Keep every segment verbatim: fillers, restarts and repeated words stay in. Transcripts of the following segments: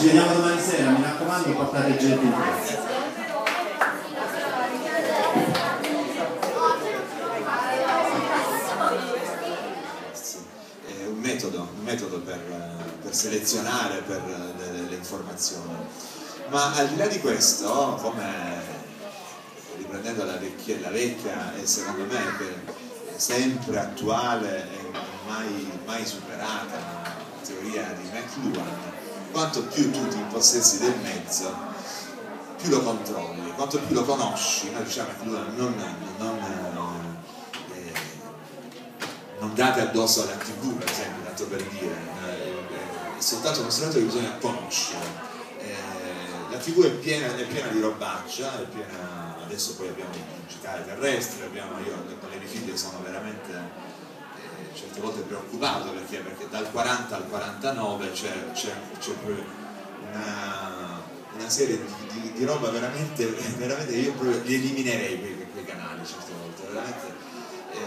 Ci vediamo domani sera, mi raccomando, portate gente in piazza. È un metodo, un metodo per, per selezionare per le, le informazioni. Ma al di là di questo, come riprendendo la vecchia, la vecchia e secondo me che è sempre attuale e mai, mai superata teoria di McLuhan, quanto più tu ti impossessi del mezzo, più lo controlli, quanto più lo conosci. Noi diciamo che non, non, non, eh, non date addosso alla tivù, per esempio, tanto per dire, eh, è soltanto considerato che bisogna conoscere. Eh, la tivù è piena, è piena di robaccia, è piena, adesso poi abbiamo il digitale terrestre, abbiamo, io con le mie figlie sono veramente... certe volte preoccupato perché, perché dal quaranta al quarantanove c'è, c'è, c'è una, una serie di, di, di roba veramente, veramente io proprio li eliminerei quei, quei canali certe volte veramente. E,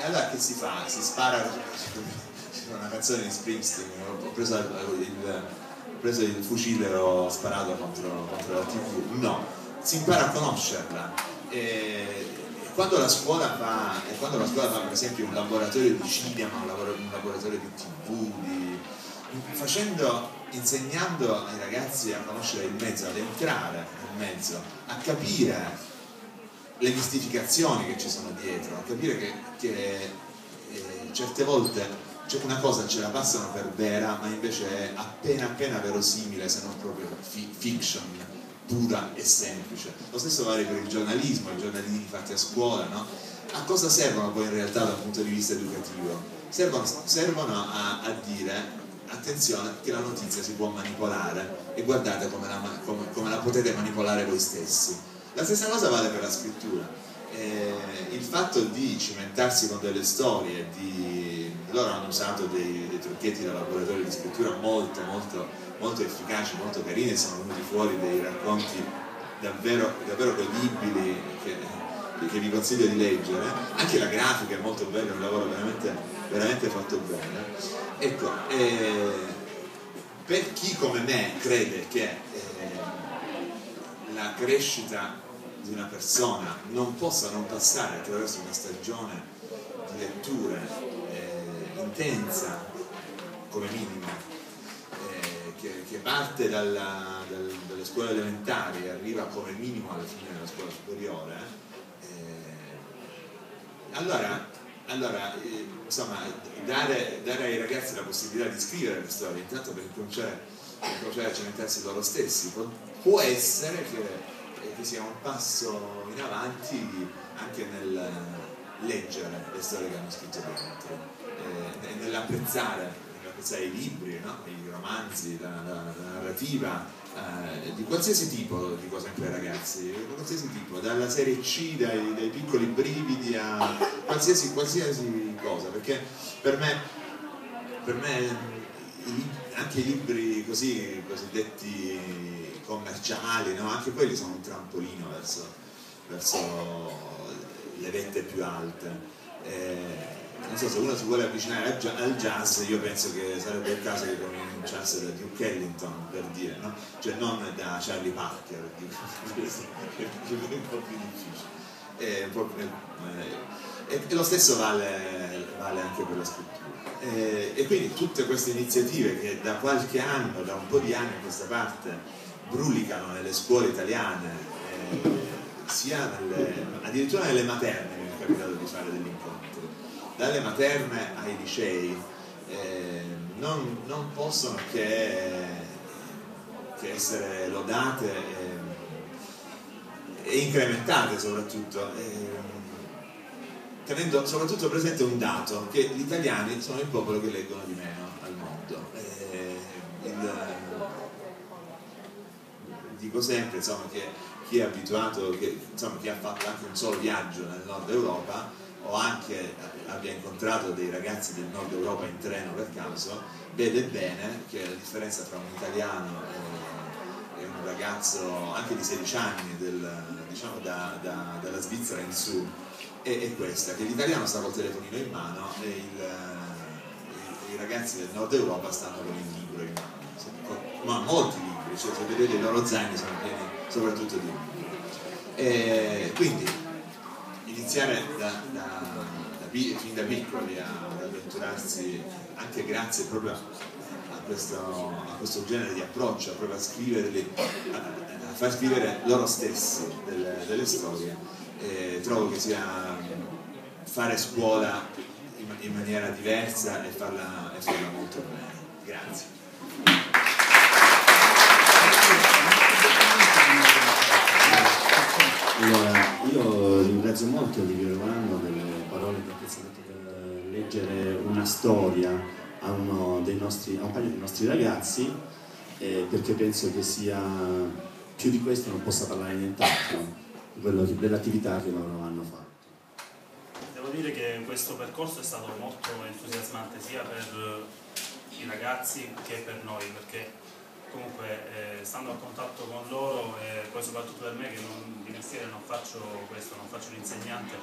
e allora che si fa? Si spara una canzone di Springsteen, ho preso il, il, ho preso il fucile e ho sparato contro, contro la tivù. No, si impara a conoscerla. E, Quando la, scuola fa, e quando la scuola fa per esempio un laboratorio di cinema, un, lavoro, un laboratorio di tivù, di, facendo, insegnando ai ragazzi a conoscere il mezzo, ad entrare nel mezzo, a capire le mistificazioni che ci sono dietro, a capire che, che eh, certe volte cioè una cosa ce la passano per vera, ma invece è appena appena verosimile, se non proprio fi fiction. Pura e semplice. Lo stesso vale per il giornalismo, i giornalini fatti a scuola, no? A cosa servono poi in realtà dal punto di vista educativo? Servono, servono a, a dire attenzione che la notizia si può manipolare e guardate come la, come, come la potete manipolare voi stessi. La stessa cosa vale per la scrittura. Eh, il fatto di cimentarsi con delle storie, di... loro hanno usato dei, dei trucchetti da laboratorio di scrittura molto molto... molto efficaci, molto carini, sono venuti fuori dei racconti davvero, davvero godibili che, che vi consiglio di leggere. Anche la grafica è molto bella, è un lavoro veramente, veramente fatto bene. Ecco, eh, per chi come me crede che eh, la crescita di una persona non possa non passare attraverso una stagione di letture eh, intensa, come minimo, Che, che parte dalla, dal, dalle scuole elementari e arriva come minimo alla fine della scuola superiore, eh, allora, allora eh, insomma, dare, dare ai ragazzi la possibilità di scrivere le storie, intanto per cominciare, per cominciare a cimentarsi loro stessi, può, può essere che, che sia un passo in avanti anche nel leggere le storie che hanno scritto dentro, eh, nell'apprezzare i libri, no? I romanzi, la, la, la narrativa, eh, di qualsiasi tipo, dico sempre ai ragazzi, di qualsiasi tipo, dalla serie C, dai, dai piccoli brividi a qualsiasi, qualsiasi cosa, perché per me, per me anche i libri così, cosiddetti commerciali, no? Anche quelli sono un trampolino verso, verso le vette più alte. Eh, Non so, se uno si vuole avvicinare al jazz, io penso che sarebbe il caso che cominciasse da Duke Kellington, per dire, no? Cioè non da Charlie Parker, è un po' più difficile. E, e, e lo stesso vale, vale anche per la scrittura. E, e quindi tutte queste iniziative che da qualche anno, da un po' di anni a questa parte, brulicano nelle scuole italiane, eh, sia nelle, addirittura nelle materne, mi è capitato di fare degli incontri. Dalle materne ai licei, eh, non, non possono che, che essere lodate e, e incrementate soprattutto, eh, tenendo soprattutto presente un dato, che gli italiani sono il popolo che leggono di meno al mondo. Eh, il, dico sempre insomma, che chi è abituato, che, insomma, chi ha fatto anche un solo viaggio nel nord Europa, o anche abbia incontrato dei ragazzi del nord Europa in treno per caso, vede bene che la differenza tra un italiano e un ragazzo anche di sedici anni del, diciamo da, da, dalla Svizzera in su è, è questa, che l'italiano sta col telefonino in mano e il, i, i ragazzi del nord Europa stanno con il libro in mano. ma molti libri, cioè se vedete i loro zaini sono pieni soprattutto di libri. E quindi iniziare da, da, da, fin da piccoli ad avventurarsi, anche grazie proprio a questo, a questo genere di approccio, proprio a scrivere le, a, a far scrivere loro stessi delle, delle storie, e trovo che sia fare scuola in, in maniera diversa e farla, e farla molto bene. Grazie. Allora, io ringrazio molto Livio Romano delle parole che ha pensato per leggere una storia a, uno dei nostri, a un paio dei nostri ragazzi, eh, perché penso che sia più di questo non possa parlare nient'altro dell'attività che loro hanno fatto. Devo dire che questo percorso è stato molto entusiasmante sia per i ragazzi che per noi, perché comunque eh, stando a contatto con loro e eh, poi soprattutto per me che non, di mestiere non faccio questo, non faccio l'insegnante,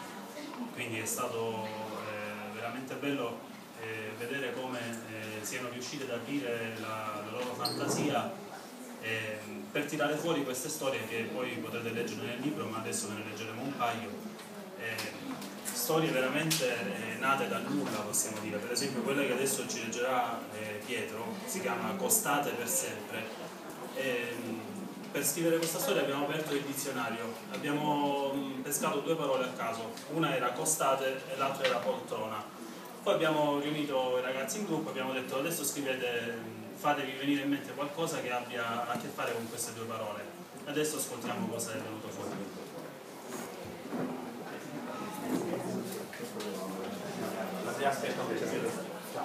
quindi è stato eh, veramente bello eh, vedere come eh, siano riusciti ad aprire la, la loro fantasia eh, per tirare fuori queste storie che poi potrete leggere nel libro, ma adesso ve ne leggeremo un paio, eh, storie veramente eh, nate da nulla, possiamo dire. Per esempio quella che adesso ci leggerà eh, Pietro si chiama Costate per sempre. E, per scrivere questa storia abbiamo aperto il dizionario, abbiamo mh, pescato due parole a caso, una era costate e l'altra era poltrona. Poi abbiamo riunito i ragazzi in gruppo e abbiamo detto adesso scrivete, fatevi venire in mente qualcosa che abbia a che fare con queste due parole. Adesso ascoltiamo cosa è venuto fuori.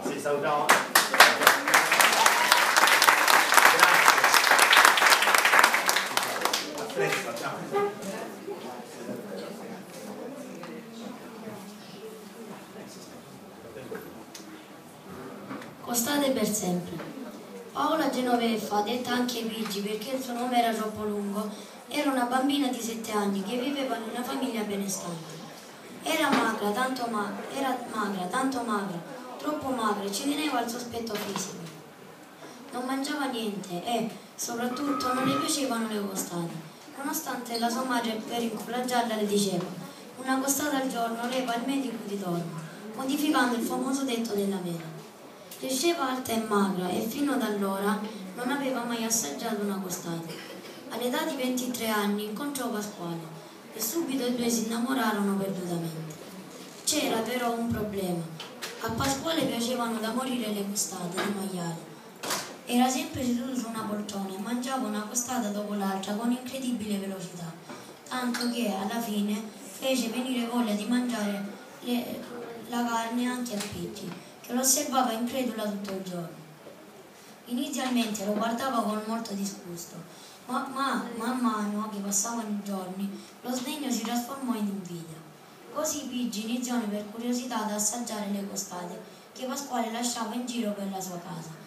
Sì, salutiamo. Grazie. Costate per sempre. Paola Genoveffa, detta anche Pigi perché il suo nome era troppo lungo, era una bambina di sette anni che viveva in una famiglia benestante. Era magra, tanto magra, era magra, tanto magra, troppo magra e ci teneva al sospetto fisico. Non mangiava niente e, soprattutto, non le piacevano le costate. Nonostante la sua madre per incoraggiarla le diceva una costata al giorno leva il medico di torno, modificando il famoso detto della mela. Cresceva alta e magra e fino ad allora non aveva mai assaggiato una costata. All'età di ventitré anni incontrò Pasquale. E subito i due si innamorarono perdutamente. C'era però un problema. A Pasquale piacevano da morire le costate di maiale. Era sempre seduto su una poltrona e mangiava una costata dopo l'altra con incredibile velocità, tanto che alla fine fece venire voglia di mangiare le, la carne anche a Pigi, che lo osservava incredula tutto il giorno. Inizialmente lo guardava con molto disgusto, Ma, ma man mano che passavano i giorni lo sdegno si trasformò in invidia. Così Pigi iniziò per curiosità ad assaggiare le costate che Pasquale lasciava in giro per la sua casa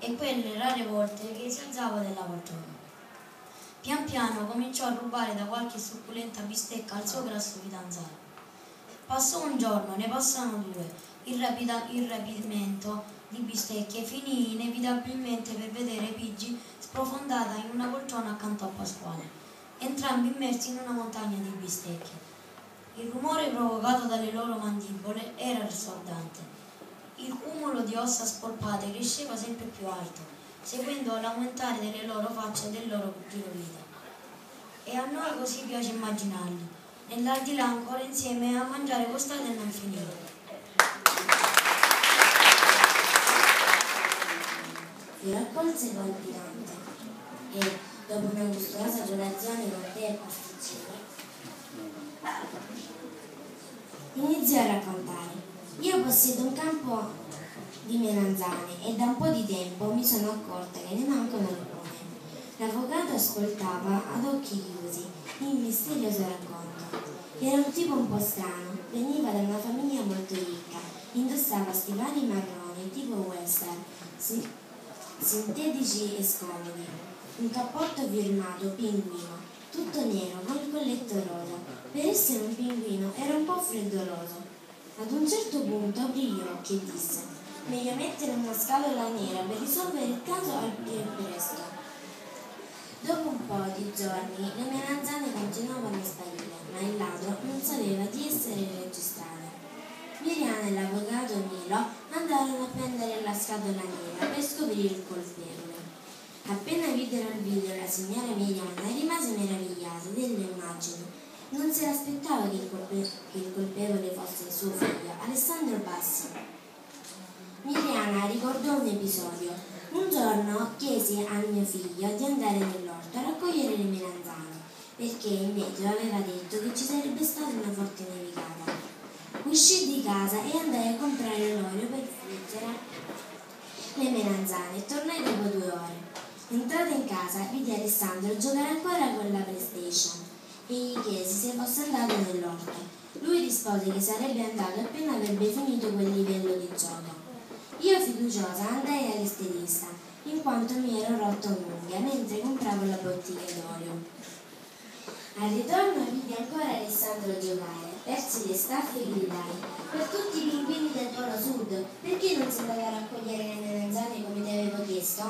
e quelle rare volte che si alzava dalla poltrona. Pian piano cominciò a rubare da qualche succulenta bistecca al suo grasso fidanzato. Passò un giorno, ne passarono due, il, rapida, il rapimento di bistecche finì inevitabilmente per vedere Pigi sprofondata in una poltrona accanto a Pasquale, entrambi immersi in una montagna di bistecche. Il rumore provocato dalle loro mandibole era risordante. Il cumulo di ossa spolpate cresceva sempre più alto, seguendo l'aumentare delle loro facce e del loro girovita. E a noi così piace immaginarli, nell'aldilà ancora insieme a mangiare costate e non finire. Mi raccolse poi il pirante e, dopo una gustosa colazione con te e pasticcino, iniziò a raccontare. Io possiedo un campo di melanzane e da un po' di tempo mi sono accorta che ne mancano alcune. L'avvocato ascoltava ad occhi chiusi il misterioso racconto. Era un tipo un po' strano, veniva da una famiglia molto ricca, indossava stivali marroni tipo western, si sintetici e scomodi, un cappotto firmato pinguino, tutto nero con il colletto rosa. Per essere un pinguino era un po' freddoloso. Ad un certo punto aprì gli occhi e disse: meglio mettere una scatola nera per risolvere il caso al più presto. Dopo un po' di giorni le melanzane continuavano a sparire, ma il ladro non sapeva di essere registrato. Miriana e l'avvocato Milo andarono a prendere la scatola nera per scoprire il colpevole. Appena videro il video la signora Miriana rimase meravigliata dell'immagine. Non si aspettava che il, colpe che il colpevole fosse suo figlio, Alessandro Bassi. Miriana ricordò un episodio. Un giorno chiesi al mio figlio di andare nell'orto a raccogliere le melanzane, perché invece aveva detto che ci sarebbe stata una forte nevicata. Uscì di casa e andai a comprare l'olio per friggere le melanzane e tornai dopo due ore. Entrato in casa, vidi Alessandro giocare ancora con la PlayStation. E gli chiesi se fosse andato nell'orto. Lui rispose che sarebbe andato appena avrebbe finito quel livello di gioco. Io fiduciosa andai all'estetista, in quanto mi ero rotto un'unghia mentre compravo la bottiglia d'olio. Al ritorno vidi ancora Alessandro giocare, persi le staffe e gridai: per tutti i pinguini del Polo Sud, perché non si andava a raccogliere le melanzane come ti avevo chiesto?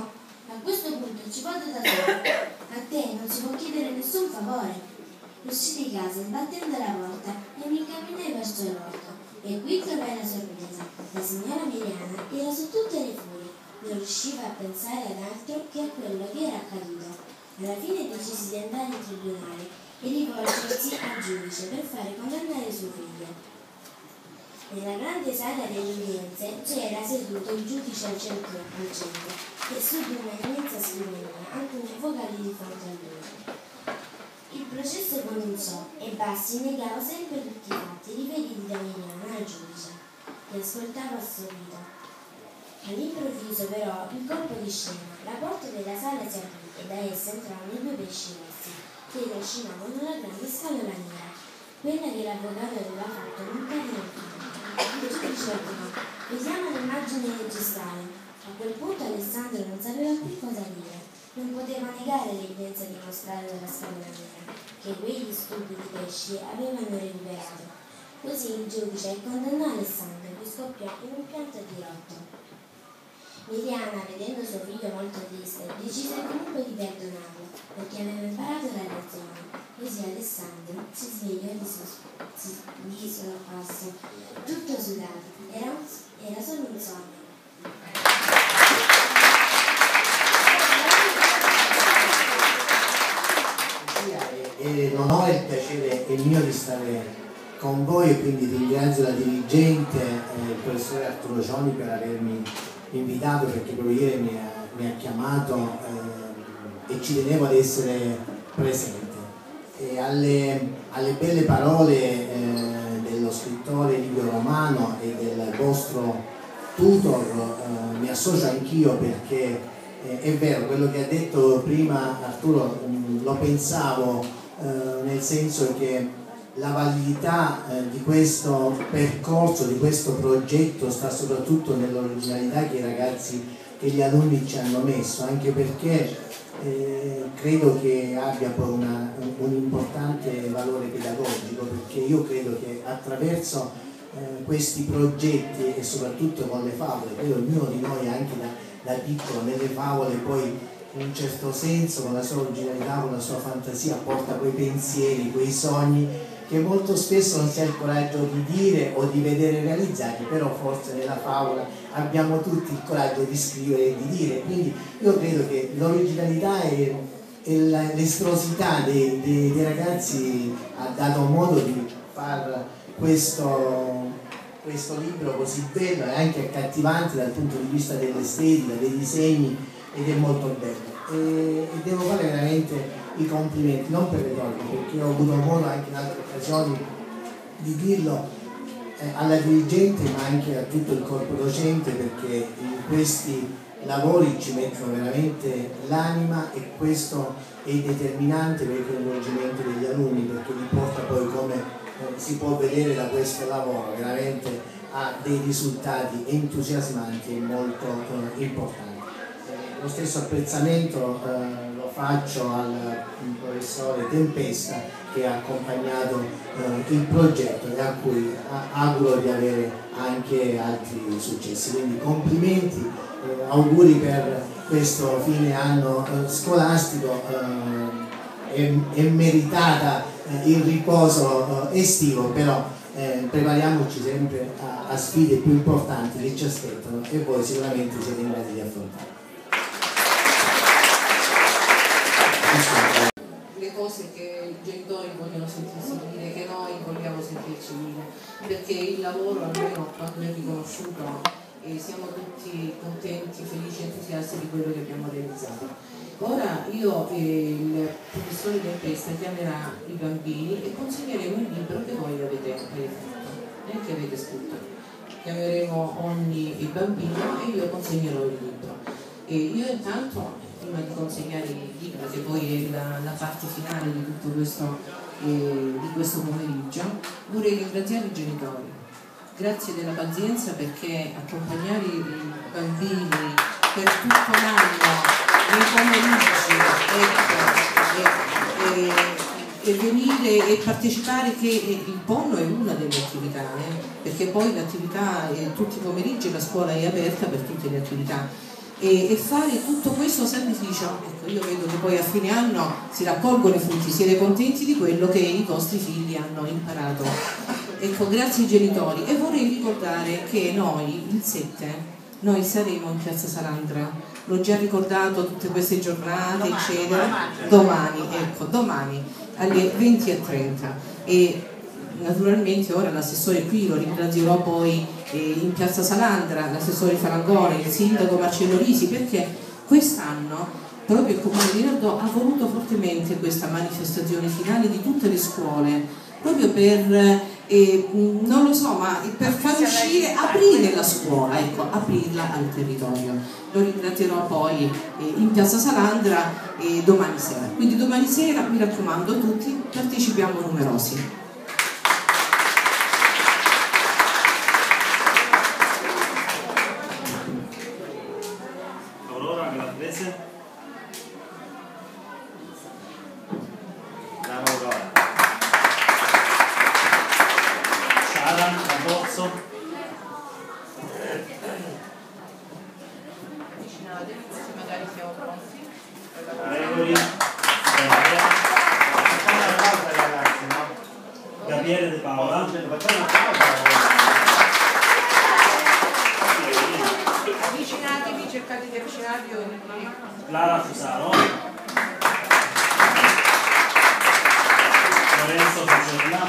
A questo punto ci vado da solo, a te non si può chiedere nessun favore. Uscì di casa sbattendo la porta e mi incamminai verso l'orto, e qui trovai la sorpresa. La signora Miriana era su tutte le furie, non riusciva a pensare ad altro che a quello che era accaduto. Alla fine decisi di andare in tribunale e rivolgersi al giudice per fare condannare suo figlio. Nella grande sala delle udienze c'era seduto il giudice al centro, al centro e su di una immensa scrivania alcuni avvocati di fronte a lui. Il processo cominciò e Bassi negava sempre tutti i fatti riferiti da Miriana al giudice, che ascoltava assorbito. All'improvviso però il colpo di scena, la porta della sala si aprì e da essa entrarono due pesci rossi che trascinavano la grande scatola nera, quella che l'avvocato aveva fatto non cadere. Il giudice ordinò: vediamo l'immagine registrale. A quel punto Alessandro non sapeva più cosa dire. Non poteva negare l'evidenza dimostrata dalla scatola nera, che quegli stupidi pesci avevano recuperato. Così il giudice condannò Alessandro, che scoppiò in un pianto di rotto. Miriana, vedendo suo figlio molto triste, decise comunque di perdonarlo, perché aveva imparato la lezione. Così Alessandro si svegliò di, sos di sorpasso, tutto sudato. Era, era solo un sogno. E non ho il piacere e il mio di stare con voi e quindi ringrazio la dirigente, eh, il professore Arturo Cioni, per avermi invitato, perché proprio ieri mi ha, mi ha chiamato eh, e ci tenevo ad essere presente. E alle, alle belle parole eh, dello scrittore Livio Romano e del vostro tutor eh, mi associo anch'io, perché eh, è vero quello che ha detto prima Arturo, mh, lo pensavo. Eh, nel senso che la validità eh, di questo percorso, di questo progetto, sta soprattutto nell'originalità che i ragazzi, che gli alunni ci hanno messo, anche perché eh, credo che abbia poi una, un, un importante valore pedagogico, perché io credo che attraverso eh, questi progetti e soprattutto con le favole, credo ognuno di noi anche da, da piccolo nelle favole poi in un certo senso, con la sua originalità, con la sua fantasia, porta quei pensieri, quei sogni che molto spesso non si ha il coraggio di dire o di vedere realizzati, però forse nella favola abbiamo tutti il coraggio di scrivere e di dire. Quindi io credo che l'originalità e, e l'estrosità dei, dei, dei ragazzi ha dato modo di far questo, questo libro così bello e anche accattivante dal punto di vista dell'estetica, dei disegni, ed è molto bello. E, e devo fare veramente i complimenti, non per le donne, perché ho avuto modo anche in altre occasioni di dirlo eh, alla dirigente, ma anche a tutto il corpo docente, perché in questi lavori ci mettono veramente l'anima, e questo è determinante per il coinvolgimento degli alunni, perché li porta poi, come eh, si può vedere da questo lavoro, veramente a dei risultati entusiasmanti e molto eh, importanti. Lo stesso apprezzamento eh, lo faccio al professore Tempesta che ha accompagnato eh, il progetto e a cui auguro di avere anche altri successi. Quindi complimenti, eh, auguri per questo fine anno eh, scolastico, eh, è, è meritata eh, il riposo eh, estivo, però eh, prepariamoci sempre a, a sfide più importanti che ci aspettano e voi sicuramente siete in grado di affrontare. Le cose che i genitori vogliono sentirsi dire, che noi vogliamo sentirci dire, perché il lavoro almeno quando è riconosciuto e siamo tutti contenti, felici e entusiasti di quello che abbiamo realizzato. Ora io e il professore Tempesta chiamerà i bambini e consegneremo il libro che voi avete fatto e che avete scritto. Chiameremo ogni bambino e io consegnerò il libro. E io intanto, prima di consegnare il libro, che poi è la, la parte finale di tutto questo, eh, di questo pomeriggio, vorrei ringraziare i genitori. Grazie della pazienza, perché accompagnare i bambini per tutto l'anno, nei pomeriggi, ecco, e, e, e venire e partecipare, che il pollo è una delle attività, eh, perché poi l'attività, eh, tutti i pomeriggi la scuola è aperta per tutte le attività. E fare tutto questo sacrificio, ecco, io vedo che poi a fine anno si raccolgono i frutti, siete contenti di quello che i vostri figli hanno imparato, ecco, grazie ai genitori. E vorrei ricordare che noi il sette noi saremo in piazza Salandra, l'ho già ricordato, tutte queste giornate domani, eccetera domani, domani, domani ecco domani alle venti e trenta, e naturalmente ora l'assessore qui lo ringrazierò poi in piazza Salandra, l'assessore Farangoni, il sindaco Marcello Risi, perché quest'anno proprio il Comune di Nardò ha voluto fortemente questa manifestazione finale di tutte le scuole, proprio per, eh, non lo so, ma per far uscire, aprire la scuola, ecco, aprirla al territorio. Lo ringrazierò poi eh, in piazza Salandra eh, domani sera. Quindi domani sera, mi raccomando tutti, partecipiamo numerosi. Clara Susano, Lorenzo Fasella,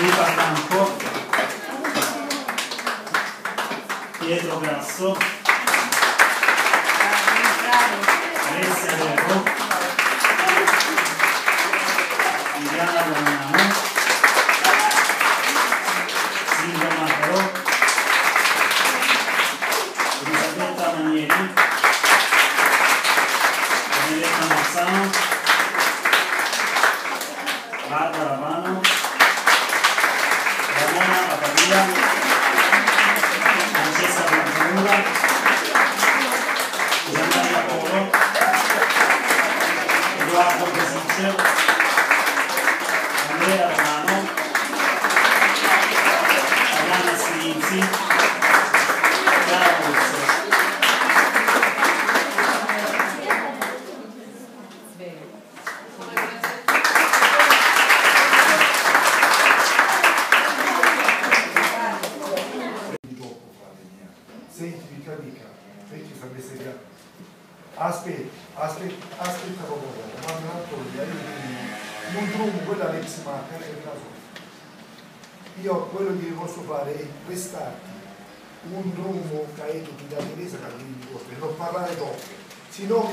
Luca Franco, Pietro Grasso, Alessia Verbo, Miriana Romano, Silvia Macaro, Barbara Mano, Ramona Papavia, Francesca Benvenuta, Gianmaria Paolo, Edoardo Pesiccio, Andrea Romano, Arianna Silinzi, Chiara Russo. Io quello che vi posso fare è prestarti un rumbo caeto che da Teresa che non parlare dopo.